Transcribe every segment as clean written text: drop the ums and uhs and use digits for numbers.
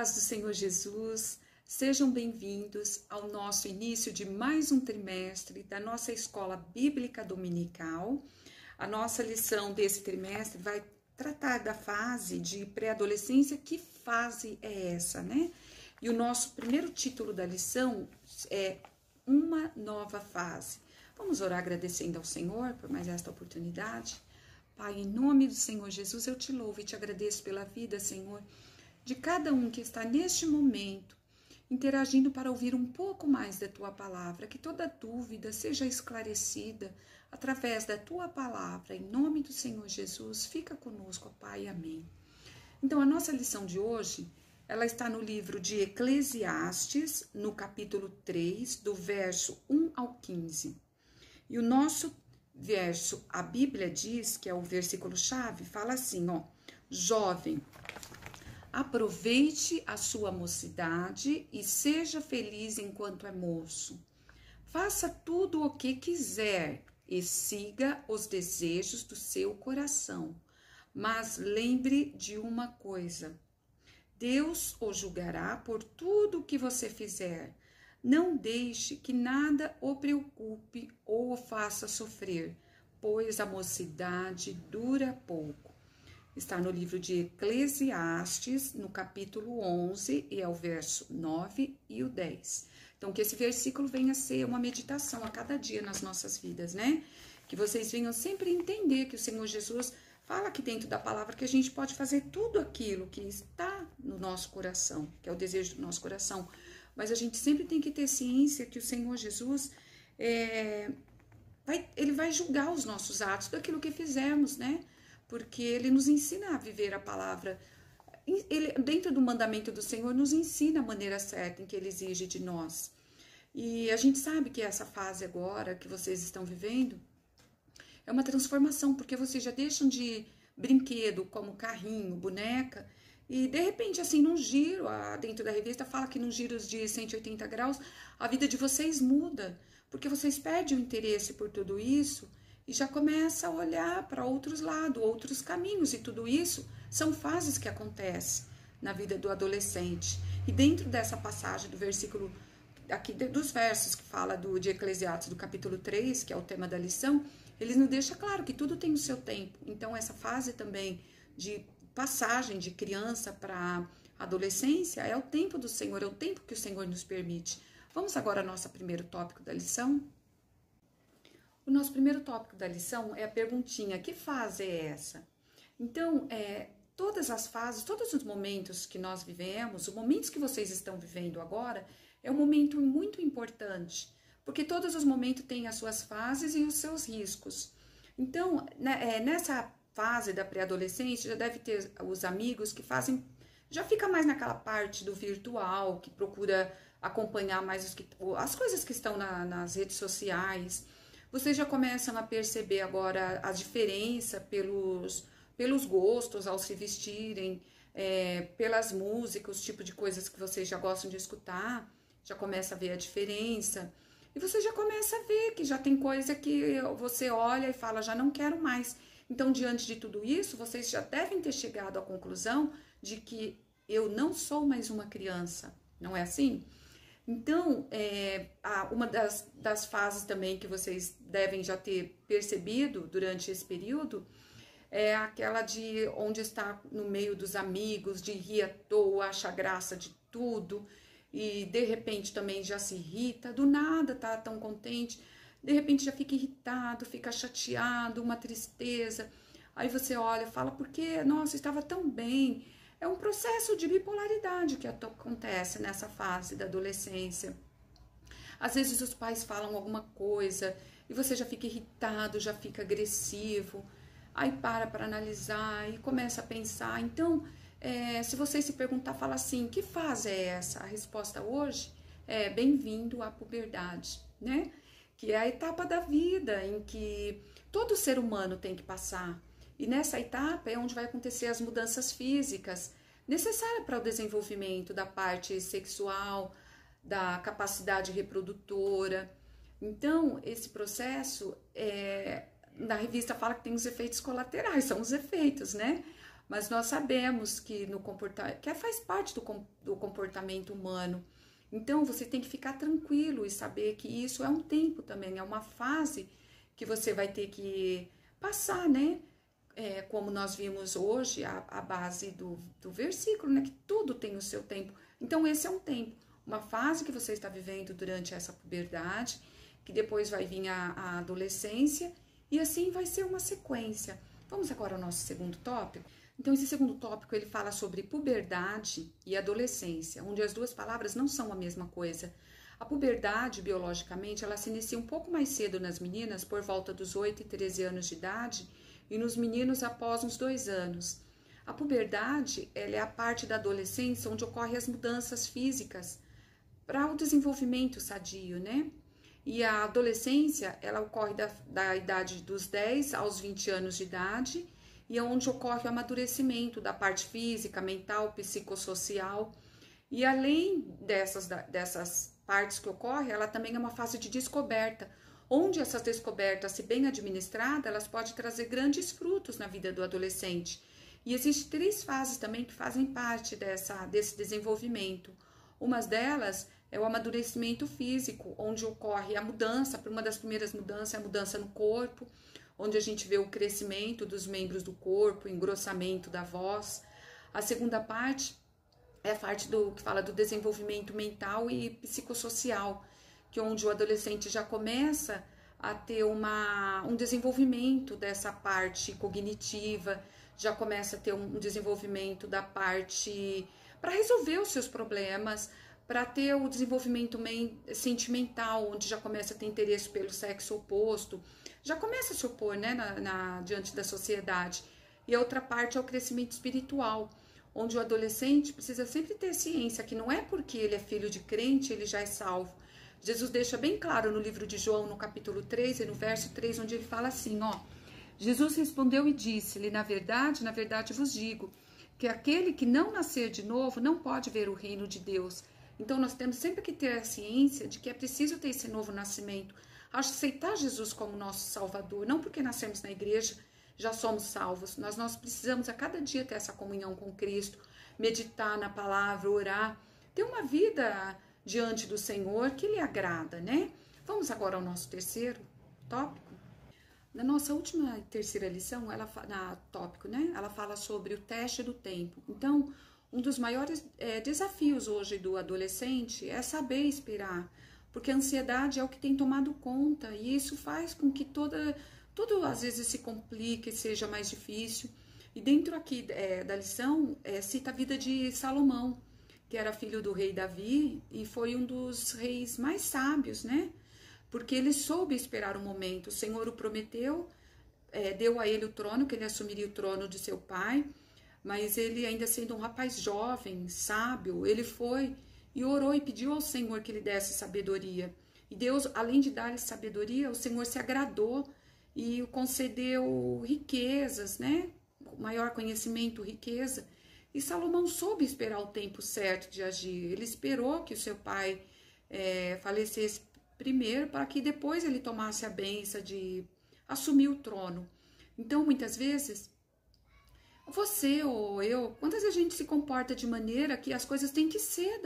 paz do Senhor Jesus, sejam bem-vindos ao nosso início de mais um trimestre da nossa Escola Bíblica Dominical. A nossa lição desse trimestre vai tratar da fase de pré-adolescência. Que fase é essa, né? E o nosso primeiro título da lição é Uma Nova Fase. Vamos orar agradecendo ao Senhor por mais esta oportunidade. Pai, em nome do Senhor Jesus, eu te louvo e te agradeço pela vida, Senhor, de cada um que está neste momento interagindo para ouvir um pouco mais da Tua Palavra, que toda dúvida seja esclarecida através da Tua Palavra. Em nome do Senhor Jesus, fica conosco, Pai, amém. Então, a nossa lição de hoje, ela está no livro de Eclesiastes, no capítulo 3, do verso 1 ao 15. E o nosso verso, a Bíblia diz, que é o versículo-chave, fala assim, ó, jovem, aproveite a sua mocidade e seja feliz enquanto é moço. Faça tudo o que quiser e siga os desejos do seu coração. Mas lembre de uma coisa: Deus o julgará por tudo o que você fizer. Não deixe que nada o preocupe ou o faça sofrer, pois a mocidade dura pouco. Está no livro de Eclesiastes, no capítulo 11, e é o verso 9 e o 10. Então, que esse versículo venha a ser uma meditação a cada dia nas nossas vidas, né? Que vocês venham sempre entender que o Senhor Jesus fala aqui dentro da palavra que a gente pode fazer tudo aquilo que está no nosso coração, que é o desejo do nosso coração. Mas a gente sempre tem que ter ciência que o Senhor Jesus, ele vai julgar os nossos atos daquilo que fizermos, né? Porque ele nos ensina a viver a palavra. Ele, dentro do mandamento do Senhor, nos ensina a maneira certa em que ele exige de nós. E a gente sabe que essa fase agora que vocês estão vivendo é uma transformação, porque vocês já deixam de brinquedo, como carrinho, boneca, e de repente, assim, num giro, dentro da revista fala que num giro de 180 graus, a vida de vocês muda, porque vocês perdem o interesse por tudo isso, e já começa a olhar para outros lados, outros caminhos, e tudo isso são fases que acontecem na vida do adolescente. E dentro dessa passagem do versículo, aqui dos versos que fala de Eclesiastes, do capítulo 3, que é o tema da lição, ele nos deixa claro que tudo tem o seu tempo. Então, essa fase também de passagem de criança para adolescência é o tempo do Senhor, é o tempo que o Senhor nos permite. Vamos agora ao nosso primeiro tópico da lição? O nosso primeiro tópico da lição é a perguntinha: que fase é essa? Então, todas as fases, todos os momentos que nós vivemos, os momentos que vocês estão vivendo agora, é um momento muito importante, porque todos os momentos têm as suas fases e os seus riscos. Então, nessa fase da pré-adolescência, já deve ter os amigos que fazem, já fica mais naquela parte do virtual, que procura acompanhar mais as coisas que estão nas redes sociais. Vocês já começam a perceber agora a diferença pelos gostos ao se vestirem, pelas músicas, os tipos de coisas que vocês já gostam de escutar, já começa a ver a diferença. E você já começa a ver que já tem coisa que você olha e fala, já não quero mais. Então, diante de tudo isso, vocês já devem ter chegado à conclusão de que eu não sou mais uma criança, não é assim? Então, uma das fases também que vocês devem já ter percebido durante esse período é aquela de onde está no meio dos amigos, de rir à toa, acha graça de tudo e de repente também já se irrita, do nada tá tão contente, de repente já fica irritado, fica chateado, uma tristeza. Aí você olha e fala, porque, nossa, estava tão bem. É um processo de bipolaridade que acontece nessa fase da adolescência. Às vezes os pais falam alguma coisa e você já fica irritado, já fica agressivo. Aí para para analisar e começa a pensar. Então, se você se perguntar, fala assim, que fase é essa? A resposta hoje é bem-vindo à puberdade, né? Que é a etapa da vida em que todo ser humano tem que passar. E nessa etapa é onde vai acontecer as mudanças físicas necessárias para o desenvolvimento da parte sexual, da capacidade reprodutora. Então, esse processo, na revista fala que tem os efeitos colaterais, são os efeitos, né? Mas nós sabemos que no comportamento, que faz parte do comportamento humano. Então, você tem que ficar tranquilo e saber que isso é um tempo também, é uma fase que você vai ter que passar, né? É, como nós vimos hoje, a base do versículo, né? Que tudo tem o seu tempo. Então, esse é um tempo, uma fase que você está vivendo durante essa puberdade, que depois vai vir a adolescência, e assim vai ser uma sequência. Vamos agora ao nosso segundo tópico? Então, esse segundo tópico, ele fala sobre puberdade e adolescência, onde as duas palavras não são a mesma coisa. A puberdade, biologicamente, ela se inicia um pouco mais cedo nas meninas, por volta dos 8 e 13 anos de idade, e nos meninos após uns 2 anos. A puberdade, ela é a parte da adolescência onde ocorrem as mudanças físicas para o desenvolvimento sadio, né? E a adolescência, ela ocorre da idade dos 10 aos 20 anos de idade, e é onde ocorre o amadurecimento da parte física, mental, psicossocial. E além dessas partes que ocorrem, ela também é uma fase de descoberta, onde essas descobertas, se bem administradas, elas podem trazer grandes frutos na vida do adolescente. E existem 3 fases também que fazem parte desse desenvolvimento. Uma delas é o amadurecimento físico, onde ocorre a mudança, uma das primeiras mudanças é a mudança no corpo, onde a gente vê o crescimento dos membros do corpo, o engrossamento da voz. A segunda parte é a parte que fala do desenvolvimento mental e psicossocial, que onde o adolescente já começa a ter um desenvolvimento dessa parte cognitiva, já começa a ter um desenvolvimento da parte para resolver os seus problemas, para ter o desenvolvimento sentimental, onde já começa a ter interesse pelo sexo oposto, já começa a se opor, né, diante da sociedade. E a outra parte é o crescimento espiritual, onde o adolescente precisa sempre ter ciência que não é porque ele é filho de crente, ele já é salvo. Jesus deixa bem claro no livro de João, no capítulo 3 e no verso 3, onde ele fala assim, ó: Jesus respondeu e disse-lhe, na verdade vos digo, que aquele que não nascer de novo não pode ver o reino de Deus. Então, nós temos sempre que ter a ciência de que é preciso ter esse novo nascimento, aceitar Jesus como nosso Salvador, não porque nascemos na igreja já somos salvos. Nós precisamos a cada dia ter essa comunhão com Cristo, meditar na palavra, orar, ter uma vida diante do Senhor que lhe agrada, né? Vamos agora ao nosso terceiro tópico. Na nossa última e terceira lição, ela fala sobre o teste do tempo. Então, um dos maiores desafios hoje do adolescente é saber esperar, porque a ansiedade é o que tem tomado conta, e isso faz com que tudo às vezes se complique, seja mais difícil. E dentro aqui da lição cita a vida de Salomão, que era filho do rei Davi e foi um dos reis mais sábios, né? Porque ele soube esperar o momento. O Senhor o prometeu, deu a ele o trono, que ele assumiria o trono de seu pai. Mas ele, ainda sendo um rapaz jovem, sábio, ele foi e orou e pediu ao Senhor que lhe desse sabedoria. E Deus, além de dar-lhe sabedoria, o Senhor se agradou e o concedeu riquezas, né? Maior conhecimento, riqueza. E Salomão soube esperar o tempo certo de agir. Ele esperou que o seu pai falecesse primeiro, para que depois ele tomasse a benção de assumir o trono. Então, muitas vezes, você ou eu, quantas vezes a gente se comporta de maneira que as coisas têm que ser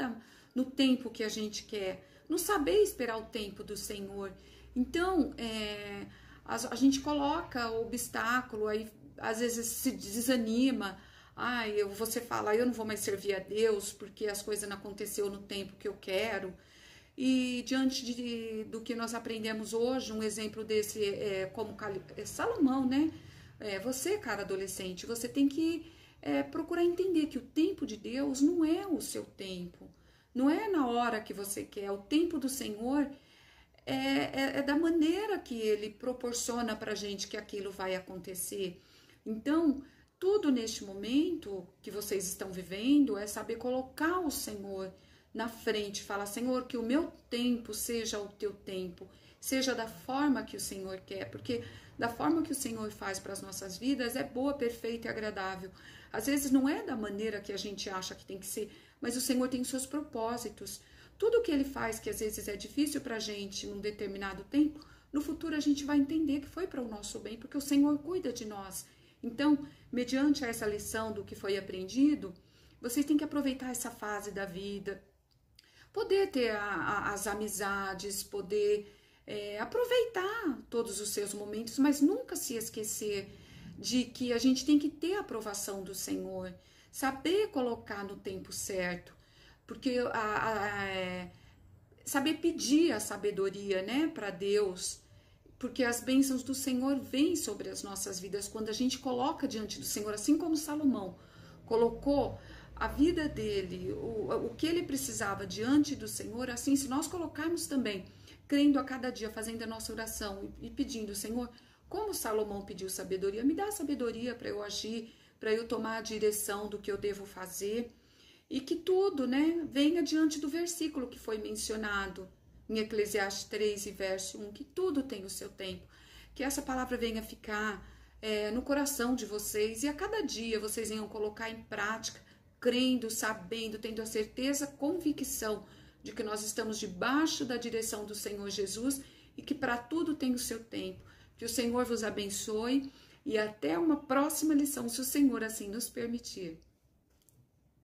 no tempo que a gente quer, não saber esperar o tempo do Senhor. Então, a gente coloca o obstáculo, aí às vezes se desanima, você fala, eu não vou mais servir a Deus porque as coisas não aconteceram no tempo que eu quero. E diante do que nós aprendemos hoje, um exemplo desse como Salomão, né? Você, cara adolescente, você tem que procurar entender que o tempo de Deus não é o seu tempo, não é na hora que você quer. O tempo do Senhor é da maneira que Ele proporciona pra gente que aquilo vai acontecer. Então, tudo neste momento que vocês estão vivendo é saber colocar o Senhor na frente, fala, Senhor, que o meu tempo seja o teu tempo, seja da forma que o Senhor quer, porque da forma que o Senhor faz para as nossas vidas é boa, perfeita e agradável. Às vezes não é da maneira que a gente acha que tem que ser, mas o Senhor tem os seus propósitos. Tudo que Ele faz, que às vezes é difícil para a gente num determinado tempo, no futuro a gente vai entender que foi para o nosso bem, porque o Senhor cuida de nós. Então, mediante essa lição do que foi aprendido, vocês têm que aproveitar essa fase da vida, poder ter as amizades, poder aproveitar todos os seus momentos, mas nunca se esquecer de que a gente tem que ter a aprovação do Senhor, saber colocar no tempo certo, porque saber pedir a sabedoria, né, para Deus, porque as bênçãos do Senhor vêm sobre as nossas vidas quando a gente coloca diante do Senhor, assim como Salomão colocou a vida dele, o que ele precisava diante do Senhor, assim se nós colocarmos também, crendo a cada dia, fazendo a nossa oração e pedindo, Senhor, como Salomão pediu sabedoria, me dá sabedoria para eu agir, para eu tomar a direção do que eu devo fazer, e que tudo, né, venha diante do versículo que foi mencionado em Eclesiastes 3 e verso 1, que tudo tem o seu tempo, que essa palavra venha ficar no coração de vocês, e a cada dia vocês venham colocar em prática, crendo, sabendo, tendo a certeza, convicção de que nós estamos debaixo da direção do Senhor Jesus e que para tudo tem o seu tempo. Que o Senhor vos abençoe e até uma próxima lição, se o Senhor assim nos permitir.